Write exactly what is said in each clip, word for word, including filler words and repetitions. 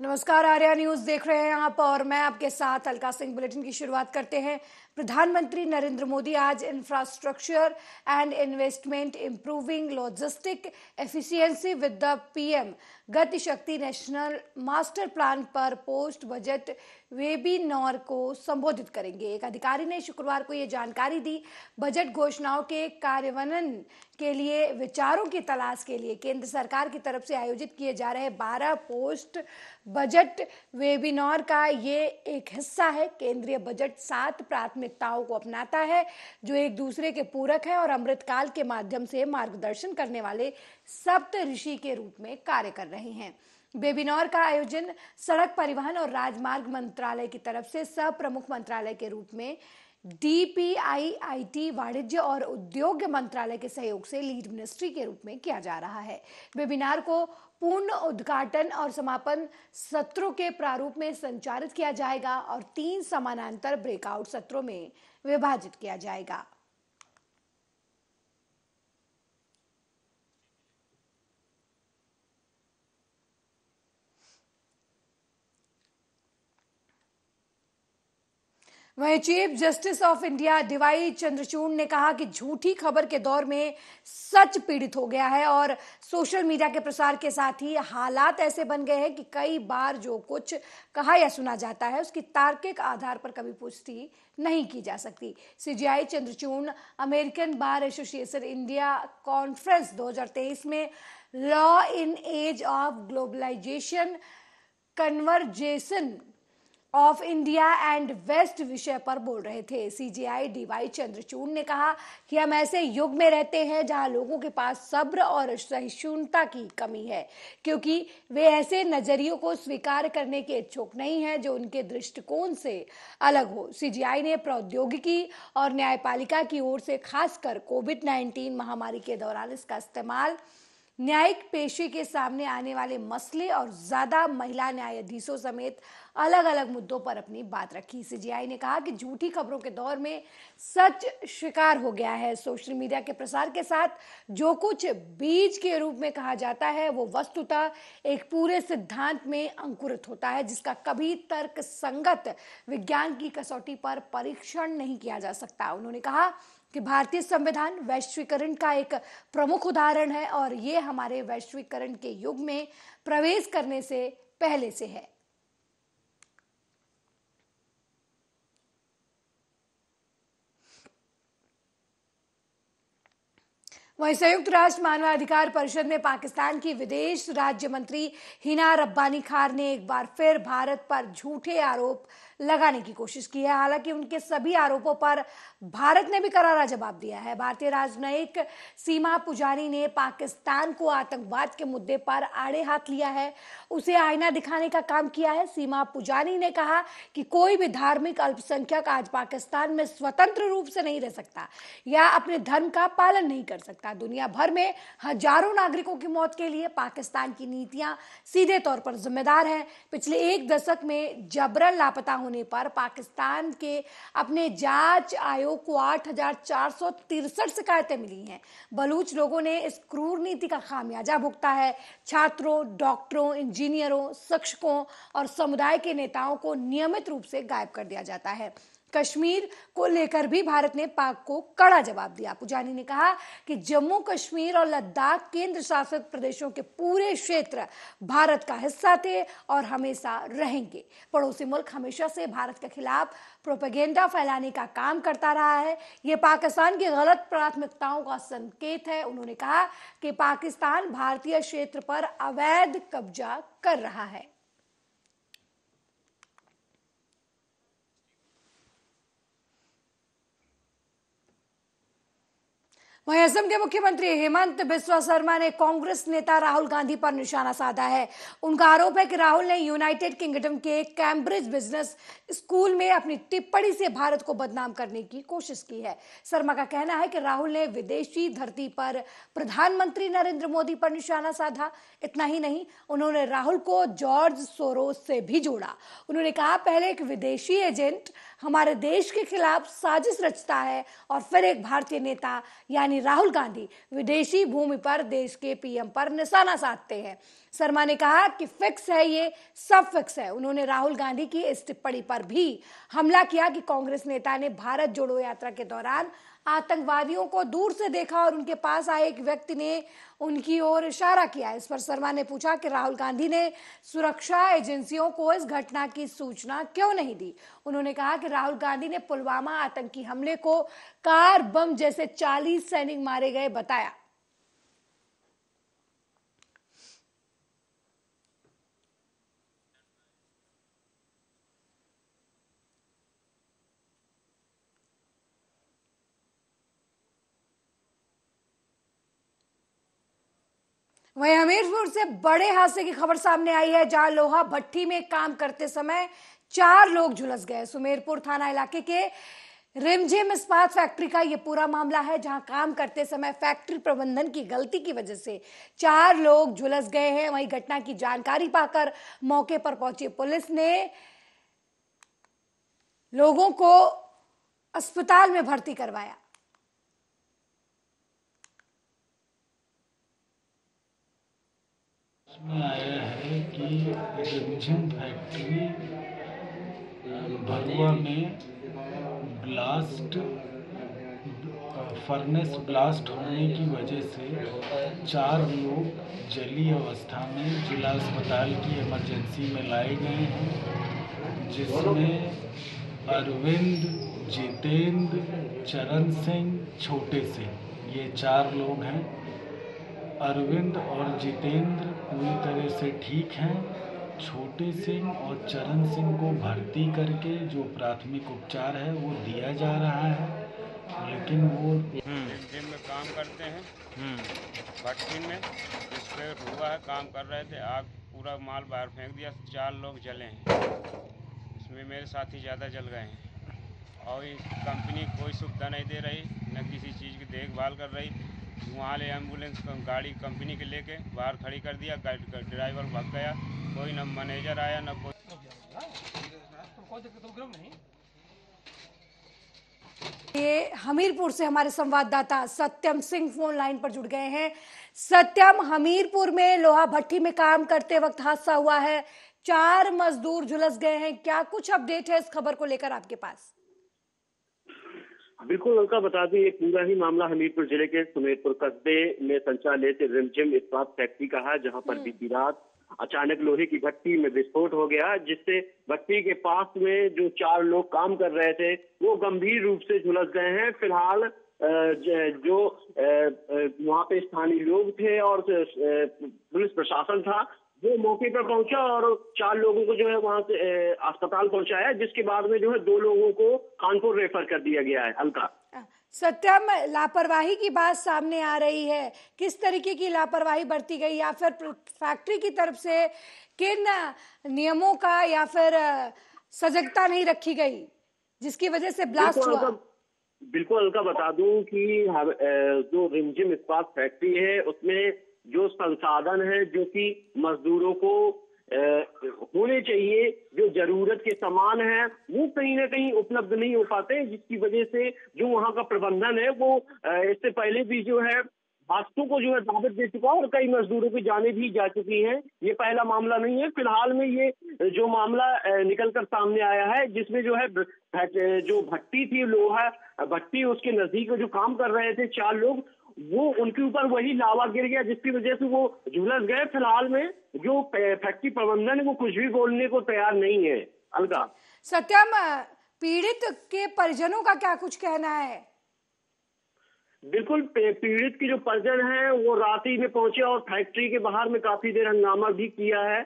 नमस्कार, आर्या न्यूज देख रहे हैं आप और मैं आपके साथ अलका सिंह। बुलेटिन की शुरुआत करते हैं। प्रधानमंत्री नरेंद्र मोदी आज infrastructure and investment improving logistic efficiency with the PM Gatishakti national master plan पर पोस्ट बजट वेबिनार को संबोधित करेंगे। एक अधिकारी ने शुक्रवार को ये जानकारी दी। बजट घोषणाओं के कार्यान्वयन के लिए विचारों की तलाश के लिए केंद्र सरकार की तरफ से आयोजित किए जा रहे बारह पोस्ट बजट वेबिनार का ये एक हिस्सा है। केंद्रीय बजट सात प्राथमिकताओं को अपनाता है जो एक दूसरे के पूरक है और अमृतकाल के माध्यम से मार्गदर्शन करने वाले सप्तऋषि के रूप में कार्य कर रहे हैं। वेबिनार का आयोजन सड़क परिवहन और राजमार्ग मंत्रालय की तरफ से सब प्रमुख मंत्रालय के रूप में D P I I T वाणिज्य और उद्योग मंत्रालय के सहयोग से लीड मिनिस्ट्री के रूप में किया जा रहा है। वेबिनार को पूर्ण उद्घाटन और समापन सत्रों के प्रारूप में संचालित किया जाएगा और तीन समानांतर ब्रेकआउट सत्रों में विभाजित किया जाएगा। वहीं chief justice of India D Y Chandrachud ने कहा कि झूठी खबर के दौर में सच पीड़ित हो गया है और सोशल मीडिया के प्रसार के साथ ही हालात ऐसे बन गए हैं कि कई बार जो कुछ कहा या सुना जाता है उसकी तार्किक आधार पर कभी पुष्टि नहीं की जा सकती। C J I Chandrachud American bar association India conference दो हज़ार तेईस में law in age of globalisation conversation of India and west विषय पर बोल रहे थे। C J I D Y Chandrachud ने कहा कि हम ऐसे युग में रहते हैं जहां लोगों के पास सब्र और सहिष्णुता की कमी है, क्योंकि वे ऐसे नजरियों को स्वीकार करने के इच्छुक नहीं हैं जो उनके दृष्टिकोण से अलग हो। सी जी आई ने प्रौद्योगिकी और न्यायपालिका की ओर से खासकर कोविड नाइन्टीन महामारी के दौरान इसका इस्तेमाल, न्यायिक पेशे के सामने आने वाले मसले और ज्यादा महिला न्यायाधीशों समेत अलग अलग मुद्दों पर अपनी बात रखी। सी जी आई ने कहा कि झूठी खबरों के दौर में सच शिकार हो गया है। सोशल मीडिया के प्रसार के साथ जो कुछ बीज के रूप में कहा जाता है वो वस्तुतः एक पूरे सिद्धांत में अंकुरित होता है जिसका कभी तर्क संगत विज्ञान की कसौटी पर परीक्षण नहीं किया जा सकता। उन्होंने कहा कि भारतीय संविधान वैश्वीकरण का एक प्रमुख उदाहरण है और ये हमारे वैश्वीकरण के युग में प्रवेश करने से पहले से है। वहीं संयुक्त राष्ट्र मानवाधिकार परिषद में पाकिस्तान की विदेश राज्य मंत्री हिना रब्बानी खार ने एक बार फिर भारत पर झूठे आरोप लगाने की कोशिश की है। हालांकि उनके सभी आरोपों पर भारत ने भी करारा जवाब दिया है। भारतीय राजनयिक सीमा पुजारी ने पाकिस्तान को आतंकवाद के मुद्दे पर आड़े हाथ लिया है, उसे आईना दिखाने का काम किया है। सीमा पुजारी ने कहा कि कोई भी धार्मिक अल्पसंख्यक आज पाकिस्तान में स्वतंत्र रूप से नहीं रह सकता या अपने धर्म का पालन नहीं कर सकता। दुनिया भर में हजारों नागरिकों की मौत के लिए पाकिस्तान की नीतियां सीधे तौर पर जिम्मेदार हैं। पिछले एक दशक में जबरन लापता होने पर पाकिस्तान के अपने जांच आयोग को आठ हजार चार सौ तिरसठ शिकायतें मिली हैं। बलूच लोगों ने इस क्रूर नीति का खामियाजा भुगता है। छात्रों, डॉक्टरों, इंजीनियरों, शिक्षकों और समुदाय के नेताओं को नियमित रूप से गायब कर दिया जाता है। कश्मीर को लेकर भी भारत ने पाक को कड़ा जवाब दिया। पुजारी ने कहा कि जम्मू कश्मीर और लद्दाख केंद्र शासित प्रदेशों के पूरे क्षेत्र भारत का हिस्सा थे और हमेशा रहेंगे। पड़ोसी मुल्क हमेशा से भारत के खिलाफ प्रोपेगेंडा फैलाने का काम करता रहा है। ये पाकिस्तान की गलत प्राथमिकताओं का संकेत है। उन्होंने कहा कि पाकिस्तान भारतीय क्षेत्र पर अवैध कब्जा कर रहा है। वहीं असम के मुख्यमंत्री हिमंत बिस्वा शर्मा ने कांग्रेस नेता राहुल गांधी पर निशाना साधा है। उनका आरोप है कि राहुल ने यूनाइटेड किंगडम के कैम्ब्रिज बिजनेस स्कूल में अपनी टिप्पणी से भारत को बदनाम करने की कोशिश की है। शर्मा का कहना है कि राहुल ने विदेशी धरती पर प्रधानमंत्री नरेंद्र मोदी पर निशाना साधा। इतना ही नहीं, उन्होंने राहुल को जॉर्ज सोरोस से भी जोड़ा। उन्होंने कहा, पहले एक विदेशी एजेंट हमारे देश के खिलाफ साजिश रचता है और फिर एक भारतीय नेता यानी यानी राहुल गांधी विदेशी भूमि पर देश के पीएम पर निशाना साधते हैं। शर्मा ने कहा कि फिक्स है, ये सब फिक्स है। उन्होंने राहुल गांधी की इस टिप्पणी पर भी हमला किया कि कांग्रेस नेता ने भारत जोड़ो यात्रा के दौरान आतंकवादियों को दूर से देखा और उनके पास आए एक व्यक्ति ने उनकी ओर इशारा किया। इस पर शर्मा ने पूछा कि राहुल गांधी ने सुरक्षा एजेंसियों को इस घटना की सूचना क्यों नहीं दी। उन्होंने कहा कि राहुल गांधी ने पुलवामा आतंकी हमले को कार बम जैसे चालीस सैनिक मारे गए बताया। वहीं हमीरपुर से बड़े हादसे की खबर सामने आई है, जहां लोहा भट्टी में काम करते समय चार लोग झुलस गए। सुमेरपुर थाना इलाके के रिमझिम इस्पात फैक्ट्री का ये पूरा मामला है, जहां काम करते समय फैक्ट्री प्रबंधन की गलती की वजह से चार लोग झुलस गए हैं। वहीं घटना की जानकारी पाकर मौके पर पहुंची पुलिस ने लोगों को अस्पताल में भर्ती करवाया। में आया है कि रिमझिम फैक्ट्री भरुआ में ब्लास्ट फर्नेस ब्लास्ट होने की वजह से चार लोग जली अवस्था में जिला अस्पताल की इमरजेंसी में लाए गए हैं, जिसमें अरविंद, जितेंद्र, चरण सिंह, छोटे सिंह ये चार लोग हैं। अरविंद और जितेंद्र पूरी तरह से ठीक हैं। छोटे सिंह और चरण सिंह को भर्ती करके जो प्राथमिक उपचार है वो दिया जा रहा है, लेकिन वो फैक्ट्री में काम करते हैं, फैक्ट्री में इस पे हुआ है, काम कर रहे थे, आग पूरा माल बाहर फेंक दिया, चार लोग जले हैं, इसमें मेरे साथी ज़्यादा जल गए हैं। और इस कंपनी कोई सुविधा नहीं दे रही, न किसी चीज़ की देखभाल कर रही। वहाँ ले एम्बुलेंस गाड़ी कंपनी के लेके बाहर खड़ी कर दिया, ड्राइवर भाग गया, कोई ना मैनेजर आया ना कोई। ये हमीरपुर से हमारे संवाददाता सत्यम सिंह फोन लाइन पर जुड़ गए हैं। सत्यम, हमीरपुर में लोहा भट्टी में काम करते वक्त हादसा हुआ है, चार मजदूर झुलस गए हैं, क्या कुछ अपडेट है इस खबर को लेकर आपके पास? बिल्कुल उनका बता दें, ये पूरा ही मामला हमीरपुर जिले के सुमेरपुर कस्बे में संचालित रिमझिम इस्पात फैक्ट्री का है, जहां पर बीती रात अचानक लोहे की भट्टी में विस्फोट हो गया, जिससे भट्टी के पास में जो चार लोग काम कर रहे थे वो गंभीर रूप से झुलस गए हैं। फिलहाल जो वहां पे स्थानीय लोग थे और पुलिस प्रशासन था वो मौके पर पहुंचा और चार लोगों को जो है वहां से अस्पताल पहुंचाया, जिसके बाद में जो है दो लोगों को कानपुर रेफर कर दिया गया है। अलका, सत्यम, लापरवाही की बात सामने आ रही है, किस तरीके की लापरवाही बरती गई या फिर फैक्ट्री की तरफ से किन नियमों का या फिर सजगता नहीं रखी गई जिसकी वजह से ब्लास्ट हुआ? बिल्कुल अलका, बता दूं कि जो रिमझिम इस्पात फैक्ट्री है उसमें जो संसाधन है जो कि मजदूरों को होने चाहिए, जो जरूरत के सामान है वो कहीं ना कहीं उपलब्ध नहीं हो पाते हैं, जिसकी वजह से जो वहाँ का प्रबंधन है वो इससे पहले भी जो है हादसों को जो है दावत दे चुका और कई मजदूरों की जाने भी जा चुकी हैं। ये पहला मामला नहीं है। फिलहाल में ये जो मामला निकल कर सामने आया है जिसमें जो है जो भट्टी थी, लोहा भट्टी, उसके नजदीक जो काम कर रहे थे चार लोग, वो उनके ऊपर वही लावा गिर गया जिसकी वजह से वो झुलस गए। फिलहाल में जो फैक्ट्री प्रबंधन है वो कुछ भी बोलने को तैयार नहीं है। अलका, सत्यम, पीड़ित के परिजनों का क्या कुछ कहना है? बिल्कुल, पीड़ित की जो परिजन हैं वो रात ही में पहुंचे और फैक्ट्री के बाहर में काफी देर हंगामा भी किया है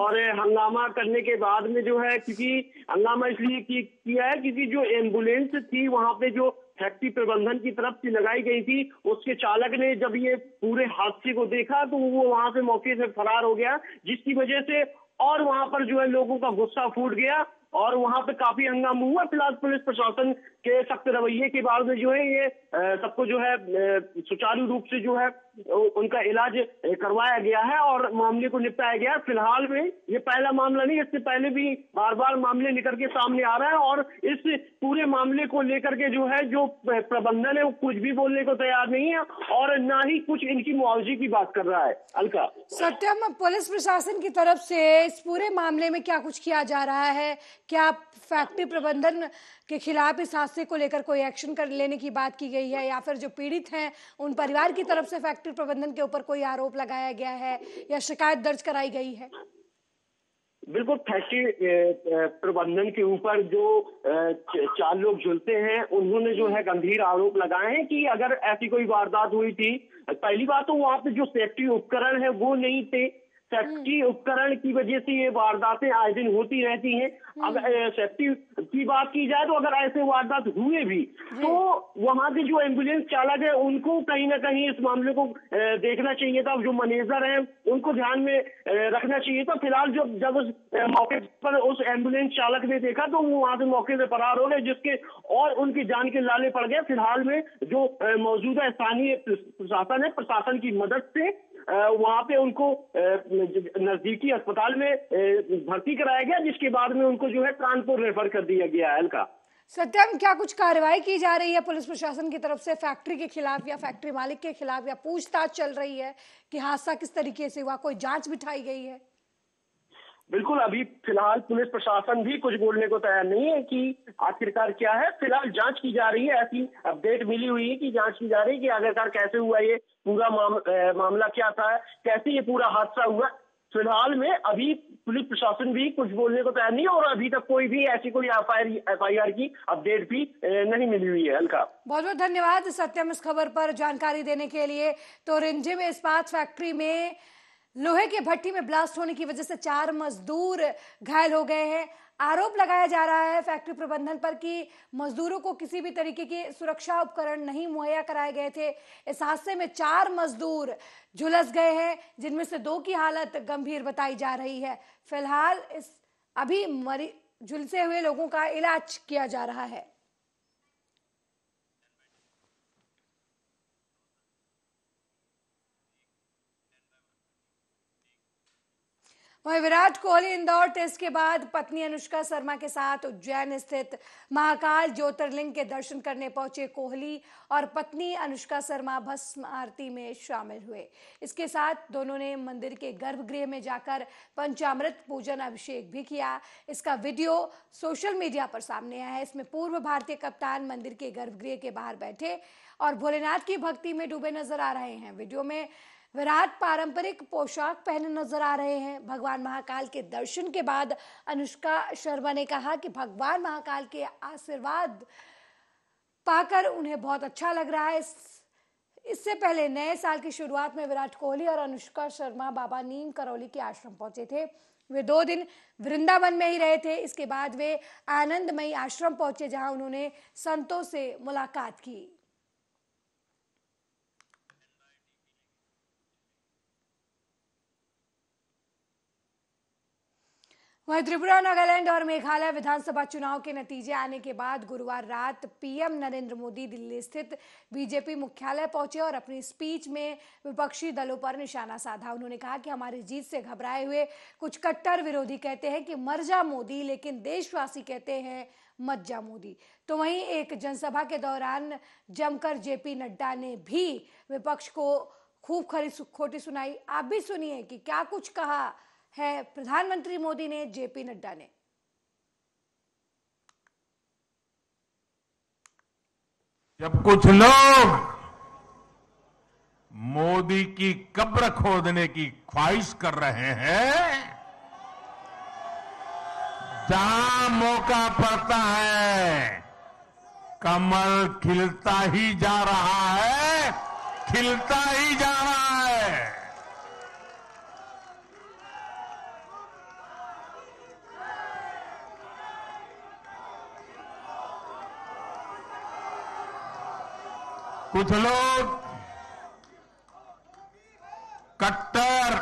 और हंगामा करने के बाद में जो है, क्योंकि हंगामा इसलिए किया है क्योंकि जो एम्बुलेंस थी वहां पे जो फैक्ट्री प्रबंधन की तरफ से लगाई गई थी, उसके चालक ने जब ये पूरे हादसे को देखा तो वो वहां से मौके से फरार हो गया, जिसकी वजह से और वहां पर जो है लोगों का गुस्सा फूट गया और वहां पे काफी हंगामा हुआ। फिलहाल पुलिस प्रशासन के सख्त रवैये के बाद में जो है ये सबको जो है सुचारू रूप से जो है उनका इलाज करवाया गया है और मामले को निपटाया गया है। फिलहाल में ये पहला मामला नहीं, इससे पहले भी बार बार मामले निकल के सामने आ रहा है और इस पूरे मामले को लेकर के जो है जो प्रबंधन है वो कुछ भी बोलने को तैयार नहीं है और ना ही कुछ इनकी मुआवजे की बात कर रहा है। अलका सत्यम, पुलिस प्रशासन की तरफ से इस पूरे मामले में क्या कुछ किया जा रहा है? क्या फैक्ट्री प्रबंधन के खिलाफ इस हादसे को लेकर कोई एक्शन कर लेने की बात की गई है, या फिर जो पीड़ित हैं उन परिवार की तरफ से फैक्ट्री प्रबंधन के ऊपर कोई आरोप लगाया गया है या शिकायत दर्ज कराई गई है? बिल्कुल, फैक्ट्री प्रबंधन के ऊपर जो चार लोग झुलते हैं उन्होंने जो है गंभीर आरोप लगाए हैं कि अगर ऐसी कोई वारदात हुई थी, पहली बात तो वहाँ पे जो सेफ्टी उपकरण है वो नहीं थे। सेफ्टी उपकरण की वजह से ये वारदातें आए दिन होती रहती हैं। अगर सेफ्टी की बात की जाए तो अगर ऐसे वारदात हुए भी तो वहाँ के जो एम्बुलेंस चालक है उनको कहीं ना कहीं इस मामले को देखना चाहिए था, जो मैनेजर हैं उनको ध्यान में रखना चाहिए था। फिलहाल जब जब उस मौके पर उस एम्बुलेंस चालक ने देखा तो वो वहाँ से मौके से फरार हो गए, जिसके और उनकी जान के लाले पड़ गए। फिलहाल में जो मौजूदा स्थानीय प्रशासन है, प्रशासन की मदद से वहाँ पे उनको नजदीकी अस्पताल में भर्ती कराया गया, जिसके बाद में उनको जो है कानपुर रेफर कर दिया गया है। अलका सत्यम, क्या कुछ कार्रवाई की जा रही है पुलिस प्रशासन की तरफ से फैक्ट्री के खिलाफ या फैक्ट्री मालिक के खिलाफ, या पूछताछ चल रही है कि हादसा किस तरीके से हुआ, कोई जांच बिठाई गई है? बिल्कुल, अभी फिलहाल पुलिस प्रशासन भी कुछ बोलने को तैयार नहीं है कि आखिरकार क्या है। फिलहाल जांच की जा रही है, ऐसी अपडेट मिली हुई है कि जांच की जा रही है कि आखिरकार कैसे हुआ ये पूरा माम, मामला क्या था, कैसे ये पूरा हादसा हुआ। फिलहाल में अभी पुलिस प्रशासन भी कुछ बोलने को तैयार नहीं है और अभी तक कोई भी ऐसी कोई एफ आई आर की अपडेट भी नहीं मिली हुई है। अलका बहुत बहुत धन्यवाद सत्यम इस खबर पर जानकारी देने के लिए। तो रिमझिम इस्पात फैक्ट्री में लोहे के भट्टी में ब्लास्ट होने की वजह से चार मजदूर घायल हो गए हैं। आरोप लगाया जा रहा है फैक्ट्री प्रबंधन पर कि मजदूरों को किसी भी तरीके के सुरक्षा उपकरण नहीं मुहैया कराए गए थे। इस हादसे में चार मजदूर झुलस गए हैं, जिनमें से दो की हालत गंभीर बताई जा रही है। फिलहाल इस अभी मरी झुलसे हुए लोगों का इलाज किया जा रहा है। वहीं विराट कोहली इंदौर टेस्ट के बाद पत्नी अनुष्का शर्मा के साथ उज्जैन स्थित महाकाल ज्योतिर्लिंग के दर्शन करने पहुंचे कोहली और पत्नी अनुष्का शर्मा भस्म आरती में शामिल हुए। इसके साथ दोनों ने मंदिर के गर्भगृह में जाकर पंचामृत पूजन अभिषेक भी किया। इसका वीडियो सोशल मीडिया पर सामने आया है। इसमें पूर्व भारतीय कप्तान मंदिर के गर्भगृह के बाहर बैठे और भोलेनाथ की भक्ति में डूबे नजर आ रहे हैं। वीडियो में विराट पारंपरिक पोशाक पहने नजर आ रहे हैं। भगवान महाकाल के दर्शन के बाद अनुष्का शर्मा ने कहा कि भगवान महाकाल के आशीर्वाद पाकर उन्हें बहुत अच्छा लग रहा है। इस इससे पहले नए साल की शुरुआत में विराट कोहली और अनुष्का शर्मा बाबा नीम करौली के आश्रम पहुंचे थे। वे दो दिन वृंदावन में ही रहे थे। इसके बाद वे आनंदमयी आश्रम पहुंचे, जहां उन्होंने संतों से मुलाकात की। वहीं त्रिपुरा, नागालैंड और मेघालय विधानसभा चुनाव के नतीजे आने के बाद गुरुवार रात पीएम नरेंद्र मोदी दिल्ली स्थित बीजेपी मुख्यालय पहुंचे और अपनी स्पीच में विपक्षी दलों पर निशाना साधा। उन्होंने कहा कि हमारी जीत से घबराए हुए कुछ कट्टर विरोधी कहते हैं कि मर जा मोदी, लेकिन देशवासी कहते हैं मत जा मोदी। तो वहीं एक जनसभा के दौरान जमकर जेपी नड्डा ने भी विपक्ष को खूब खरी खोटी सुनाई। आप भी सुनिए कि क्या कुछ कहा है प्रधानमंत्री मोदी ने जेपी नड्डा ने। जब कुछ लोग मोदी की कब्र खोदने की ख्वाहिश कर रहे हैं, जहां मौका पड़ता है कमल खिलता ही जा रहा है, खिलता ही जा रहा है। कुछ लोग कट्टर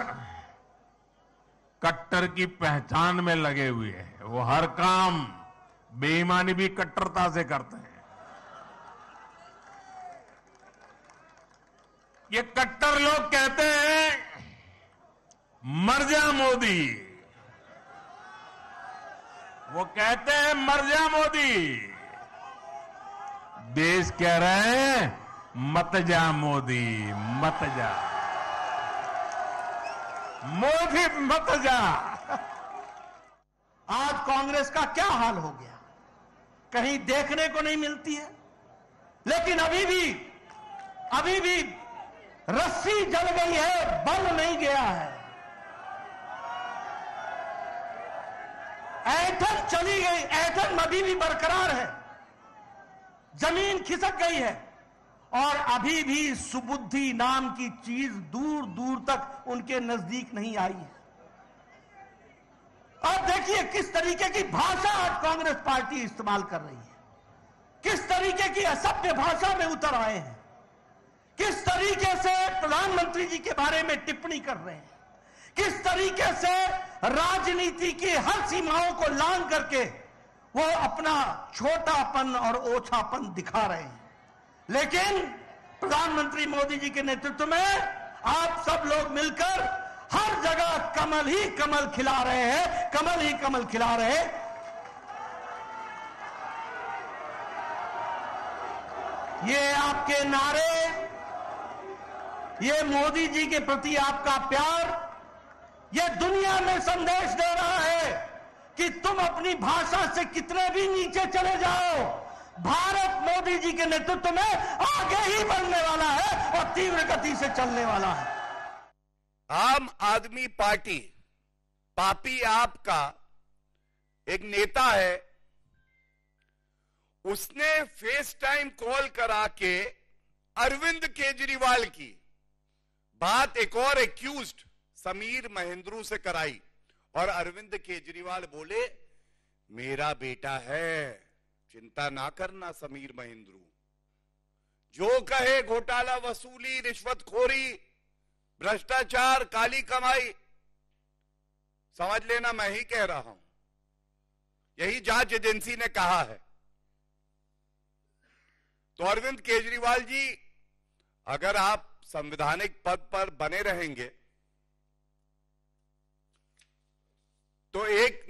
कट्टर की पहचान में लगे हुए हैं। वो हर काम, बेईमानी भी कट्टरता से करते हैं। ये कट्टर लोग कहते हैं मर जा मोदी, वो कहते हैं मर जा मोदी, देश कह रहे हैं मत जा मोदी, मत जा मोदी, मत जा। आज कांग्रेस का क्या हाल हो गया, कहीं देखने को नहीं मिलती है। लेकिन अभी भी अभी भी रस्सी जल गई है, बल नहीं गया है, ऐंठन चली गई, ऐंठन अभी भी बरकरार है, जमीन खिसक गई है और अभी भी सुबुद्धि नाम की चीज दूर दूर तक उनके नजदीक नहीं आई है। और देखिए किस तरीके की भाषा आज कांग्रेस पार्टी इस्तेमाल कर रही है, किस तरीके की असभ्य भाषा में उतर आए हैं, किस तरीके से प्रधानमंत्री जी के बारे में टिप्पणी कर रहे हैं, किस तरीके से राजनीति की हर सीमाओं को लांघ करके वो अपना छोटापन और ओछापन दिखा रहे हैं। लेकिन प्रधानमंत्री मोदी जी के नेतृत्व में आप सब लोग मिलकर हर जगह कमल ही कमल खिला रहे हैं, कमल ही कमल खिला रहे हैं। ये आपके नारे, ये मोदी जी के प्रति आपका प्यार, ये दुनिया में संदेश दे रहा है कि तुम अपनी भाषा से कितने भी नीचे चले जाओ, भारत मोदी जी के नेतृत्व में आगे ही बढ़ने वाला है और तीव्र गति से चलने वाला है। आम आदमी पार्टी पापी आपका एक नेता है, उसने फेस टाइम कॉल करा के अरविंद केजरीवाल की बात एक और एक्यूज्ड समीर महेंद्रू से कराई और अरविंद केजरीवाल बोले मेरा बेटा है, चिंता ना करना समीर महेंद्रू, जो कहे घोटाला, वसूली, रिश्वतखोरी, भ्रष्टाचार, काली कमाई, समझ लेना मैं ही कह रहा हूं, यही जांच एजेंसी ने कहा है। तो अरविंद केजरीवाल जी, अगर आप संवैधानिक पद पर बने रहेंगे तो एक।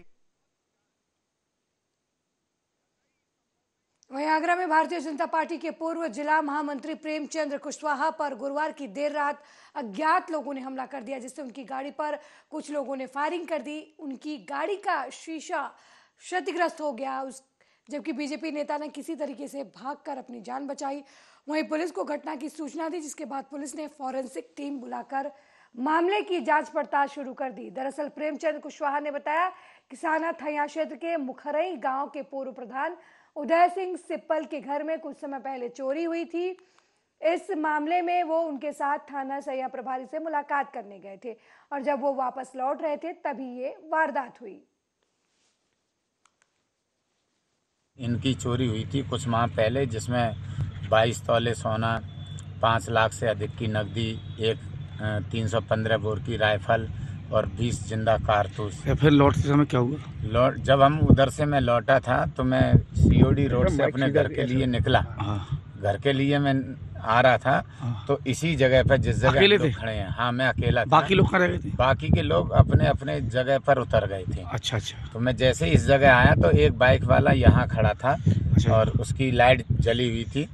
वहीं आगरा में भारतीय जनता पार्टी के पूर्व जिला महामंत्री प्रेमचंद कुशवाहा पर गुरुवार की देर रात अज्ञात लोगों ने हमला कर दिया, जिससे उनकी गाड़ी पर कुछ लोगों ने फायरिंग कर दी। उनकी गाड़ी का शीशा क्षतिग्रस्त हो गया, उस जबकि बीजेपी नेता ने किसी तरीके से भागकर अपनी जान बचाई। वहीं पुलिस को घटना की सूचना दी, जिसके बाद पुलिस ने फॉरेंसिक टीम बुलाकर मामले की जांच पड़ताल शुरू कर दी। दरअसल प्रेमचंद कुशवाहा ने बताया कि साना थैया क्षेत्र के मुखरई गाँव के पूर्व प्रधान उदय सिंह सिप्पल के घर में कुछ समय पहले चोरी हुई थी। इस मामले में वो उनके साथ थाना सया प्रभारी से मुलाकात करने गए थे और जब वो वापस लौट रहे थे तभी ये वारदात हुई। इनकी चोरी हुई थी कुछ माह पहले, जिसमें बाईस तोले सोना, पाँच लाख से अधिक की नकदी, एक तीन सौ पंद्रह बोर की राइफल और बीस जिंदा कारतूस। फिर लौटते समय क्या हुआ? लौट जब हम उधर से मैं लौटा था तो मैं सीओडी रोड से अपने घर के लिए निकला, घर के लिए मैं आ रहा था तो इसी जगह पर जिस जगह लोग खड़े हैं, हाँ मैं अकेला था, बाकी लोग खड़े थे, बाकी के लोग अपने अपने जगह पर उतर गए थे। अच्छा अच्छा। तो मैं जैसे इस जगह आया तो एक बाइक वाला यहाँ खड़ा था और उसकी लाइट जली हुई थी,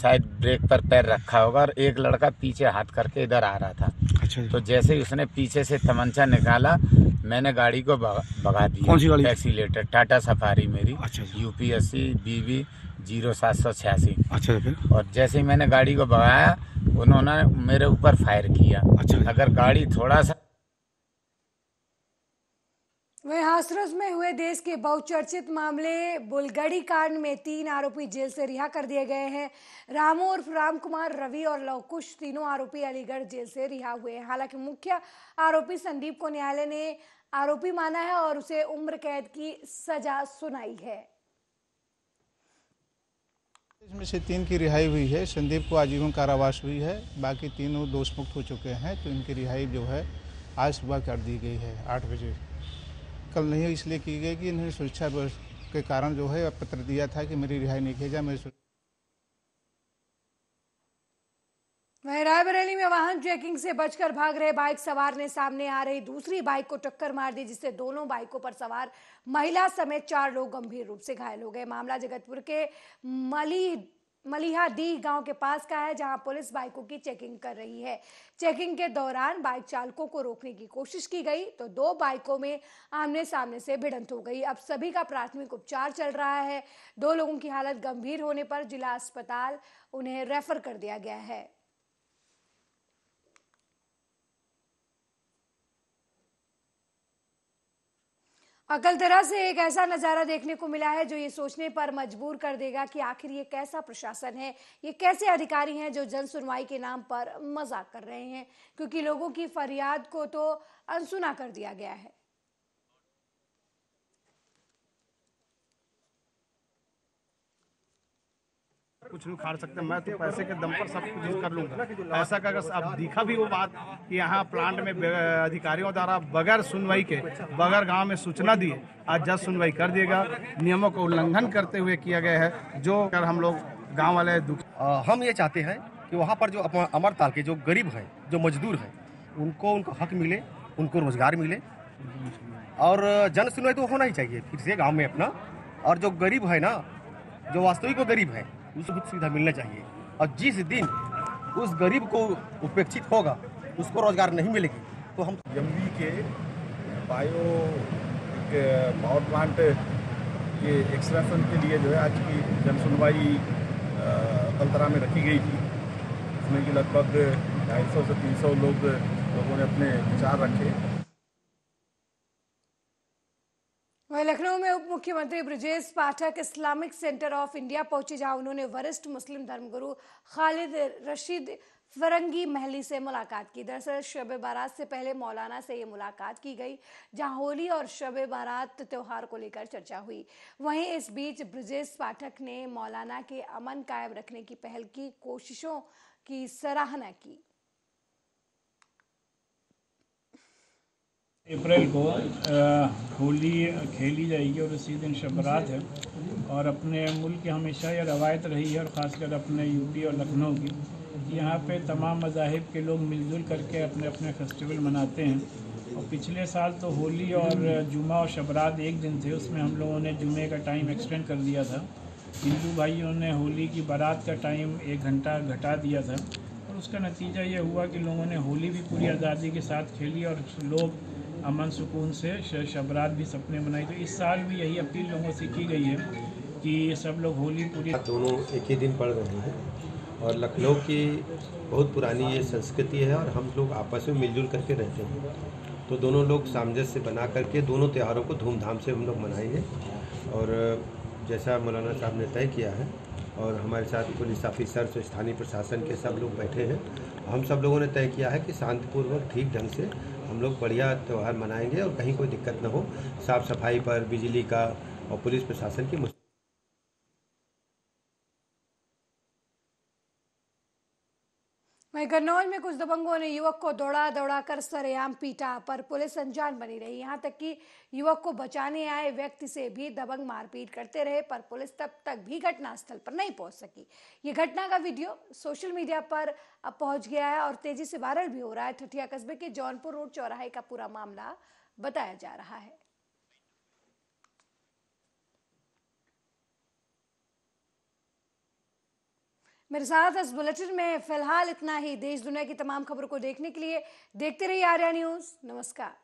शायद ब्रेक पर पैर रखा होगा, और एक लड़का पीछे हाथ करके इधर आ रहा था। अच्छा। तो जैसे ही उसने पीछे से तमंचा निकाला, मैंने गाड़ी को भगा दिया। कौन सी गाड़ी? एक्सीलेटर टाटा सफारी मेरी। अच्छा। यूपीएससी बीवी जीरो सात सौ छियासी। अच्छा। और जैसे ही मैंने गाड़ी को भगाया उन्होंने मेरे ऊपर फायर किया। अच्छा। अगर गाड़ी थोड़ा सा। वहीं हाथरस में हुए देश के बहुचर्चित मामले बुलगड़ी कांड में तीन आरोपी जेल से रिहा कर दिए गए हैं। रामू उर्फ रामकुमार, रवि और लवकुश तीनों आरोपी अलीगढ़ जेल से रिहा हुए हैं। हालांकि मुख्य आरोपी संदीप को न्यायालय ने आरोपी माना है और उसे उम्र कैद की सजा सुनाई है। इसमें से तीन की रिहाई हुई है, संदीप को आजीवन कारावास हुई है, बाकी तीनों दोष मुक्त हो चुके हैं। तो इनकी रिहाई जो है आज सुबह कर दी गई है आठ बजे, कल नहीं इसलिए की गई कि इन्हें सुरक्षा के कारण जो है पत्र दिया था कि मेरी रिहाई नहीं की जाए। वहीं रायबरेली में वाहन चेकिंग से बचकर भाग रहे बाइक सवार ने सामने आ रही दूसरी बाइक को टक्कर मार दी, जिससे दोनों बाइकों पर सवार महिला समेत चार लोग गंभीर रूप से घायल हो गए। मामला जगतपुर के मली मलिहाडीह गांव के पास का है, जहां पुलिस बाइकों की चेकिंग कर रही है। चेकिंग के दौरान बाइक चालकों को रोकने की कोशिश की गई तो दो बाइकों में आमने सामने से भिड़ंत हो गई। अब सभी का प्राथमिक उपचार चल रहा है। दो लोगों की हालत गंभीर होने पर जिला अस्पताल उन्हें रेफर कर दिया गया है। अकलतरा से एक ऐसा नज़ारा देखने को मिला है जो ये सोचने पर मजबूर कर देगा कि आखिर ये कैसा प्रशासन है, ये कैसे अधिकारी हैं जो जन सुनवाई के नाम पर मजाक कर रहे हैं, क्योंकि लोगों की फरियाद को तो अनसुना कर दिया गया है। कुछ नहीं खाड़ सकते, मैं तो पैसे के दम पर सब कुछ कर लूंगा। ऐसा का अगर अब दिखा भी वो बात कि यहाँ प्लांट में अधिकारियों द्वारा बगैर सुनवाई के, बगैर गांव में सूचना दिए आज जज सुनवाई कर देगा। नियमों का उल्लंघन करते हुए किया गया है, जो कर हम लोग गांव वाले दुखी। हम ये चाहते हैं कि वहाँ पर जो अमरताल के जो गरीब हैं, जो मजदूर हैं, उनको उनको हक मिले, उनको रोजगार मिले और जन सुनवाई तो होना ही चाहिए फिर से गाँव में अपना। और जो गरीब है ना, जो वास्तविक वो गरीब है, उसको सुविधा मिलना चाहिए। और जिस दिन उस गरीब को उपेक्षित होगा, उसको रोजगार नहीं मिलेगी तो हम यमवी के बायो पावर प्लांट के एक्सट्रैक्शन के लिए जो है आज की जन सुनवाई अकलतरा में रखी गई थी, जिसमें कि लगभग ढाई सौ से तीन सौ लोग लोगों ने अपने विचार रखे। वहीं लखनऊ में उप मुख्यमंत्री Brajesh Pathak Islamic centre of India पहुंचे, जहां उन्होंने वरिष्ठ मुस्लिम धर्मगुरु खालिद रशीद फरंगी महली से मुलाकात की। दरअसल शब बारात से पहले मौलाना से ये मुलाकात की गई, जहां होली और शब बारात त्यौहार को लेकर चर्चा हुई। वहीं इस बीच ब्रजेश पाठक ने मौलाना के अमन कायम रखने की पहल की कोशिशों की सराहना की। अप्रैल को होली खेली जाएगी और उसी दिन शब-ए-बारात है, और अपने मुल्क की हमेशा यह रवायत रही है और ख़ासकर अपने यूपी और लखनऊ की कि यहाँ पे तमाम मज़ाहिब के लोग मिलजुल करके अपने अपने फेस्टिवल मनाते हैं। और पिछले साल तो होली और जुमा और शब-ए-बारात एक दिन थे, उसमें हम लोगों ने जुमे का टाइम एक्सटेंड कर दिया था। हिंदू भाइयों ने होली की बारात का टाइम एक घंटा घटा दिया था और उसका नतीजा ये हुआ कि लोगों ने होली भी पूरी आज़ादी के साथ खेली और लोग अमन सुकून से शब-ए-बारात भी सबने मनाई। तो इस साल भी यही अपील लोगों से की गई है कि सब लोग होली पूरी दोनों एक ही दिन पड़ रहे हैं। और लखनऊ की बहुत पुरानी ये संस्कृति है और हम लोग आपस में मिलजुल करके रहते हैं, तो दोनों लोग सामंजस्य बना करके दोनों त्योहारों को धूमधाम से हम लोग मनाएंगे। और जैसा मौलाना साहब ने तय किया है और हमारे साथ पुलिस ऑफिसर से स्थानीय प्रशासन के सब लोग बैठे हैं, हम सब लोगों ने तय किया है कि शांतिपूर्वक ठीक ढंग से हम लोग बढ़िया त्यौहार मनाएंगे और कहीं कोई दिक्कत ना हो। साफ सफाई पर, बिजली का और पुलिस प्रशासन की। वहीं कन्नौज में कुछ दबंगों ने युवक को दौड़ा दौड़ा कर सरेआम पीटा, पर पुलिस अनजान बनी रही। यहां तक कि युवक को बचाने आए व्यक्ति से भी दबंग मारपीट करते रहे, पर पुलिस तब तक भी घटनास्थल पर नहीं पहुंच सकी। ये घटना का वीडियो सोशल मीडिया पर अब पहुंच गया है और तेजी से वायरल भी हो रहा है। ठठिया कस्बे के जौनपुर रोड चौराहे का पूरा मामला बताया जा रहा है। मेरे साथ इस बुलेटिन में फिलहाल इतना ही। देश दुनिया की तमाम खबरों को देखने के लिए देखते रहिए आर्या न्यूज़। नमस्कार।